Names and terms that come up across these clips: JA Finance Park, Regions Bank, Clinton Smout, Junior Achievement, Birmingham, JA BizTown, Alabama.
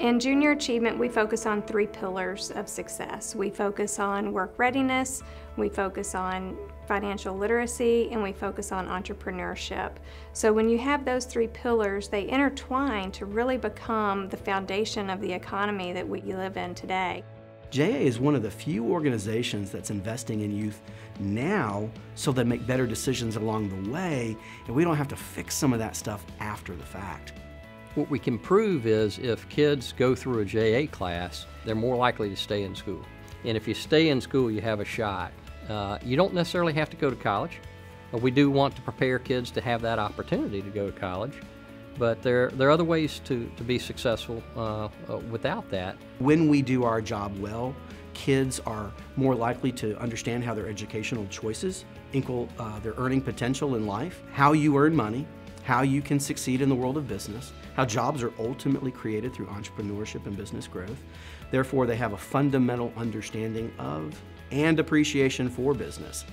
In Junior Achievement, we focus on three pillars of success. We focus on work readiness, we focus on financial literacy, and we focus on entrepreneurship. So when you have those three pillars, they intertwine to really become the foundation of the economy that we live in today. JA is one of the few organizations that's investing in youth now so they make better decisions along the way, and we don't have to fix some of that stuff after the fact. What we can prove is if kids go through a JA class, they're more likely to stay in school. And if you stay in school, you have a shot. You don't necessarily have to go to college. We do want to prepare kids to have that opportunity to go to college. But there are other ways to be successful without that. When we do our job well, kids are more likely to understand how their educational choices equal their earning potential in life, how you earn money, how you can succeed in the world of business, how jobs are ultimately created through entrepreneurship and business growth. Therefore, they have a fundamental understanding of and appreciation for business.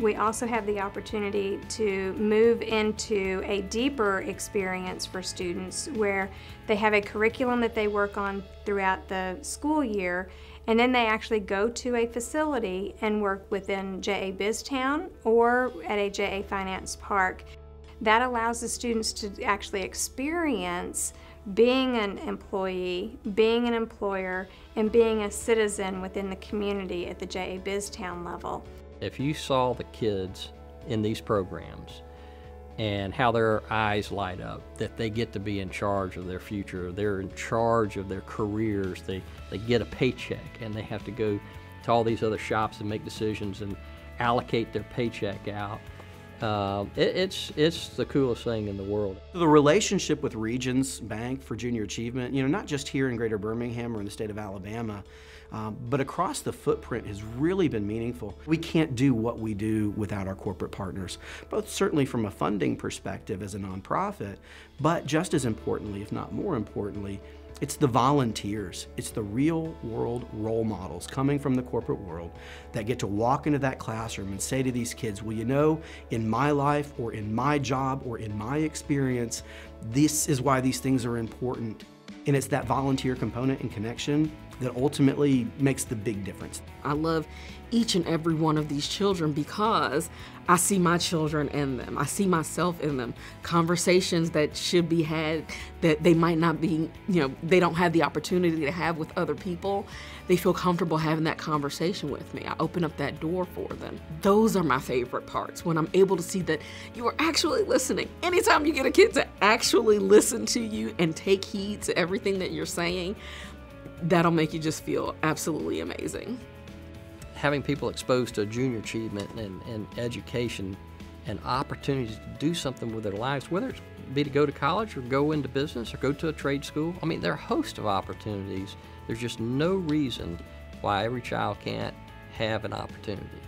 We also have the opportunity to move into a deeper experience for students where they have a curriculum that they work on throughout the school year, and then they actually go to a facility and work within JA BizTown or at a JA Finance Park. That allows the students to actually experience being an employee, being an employer, and being a citizen within the community at the JA BizTown level. If you saw the kids in these programs and how their eyes light up, that they get to be in charge of their future, they're in charge of their careers, they get a paycheck and they have to go to all these other shops and make decisions and allocate their paycheck out. It's the coolest thing in the world. The relationship with Regions Bank for Junior Achievement, you know, not just here in Greater Birmingham or in the state of Alabama, but across the footprint has really been meaningful. We can't do what we do without our corporate partners, both certainly from a funding perspective as a nonprofit, but just as importantly, if not more importantly, it's the volunteers, it's the real world role models coming from the corporate world that get to walk into that classroom and say to these kids, well, you know, in my life or in my job or in my experience, this is why these things are important. And it's that volunteer component and connection that ultimately makes the big difference. I love each and every one of these children because I see my children in them. I see myself in them. Conversations that should be had that they might not be, you know, they don't have the opportunity to have with other people. They feel comfortable having that conversation with me. I open up that door for them. Those are my favorite parts, when I'm able to see that you are actually listening. Anytime you get a kid to actually listen to you and take heed to everything that you're saying, that'll make you just feel absolutely amazing. Having people exposed to Junior Achievement and education and opportunities to do something with their lives, whether it be to go to college or go into business or go to a trade school, I mean, there are a host of opportunities. There's just no reason why every child can't have an opportunity.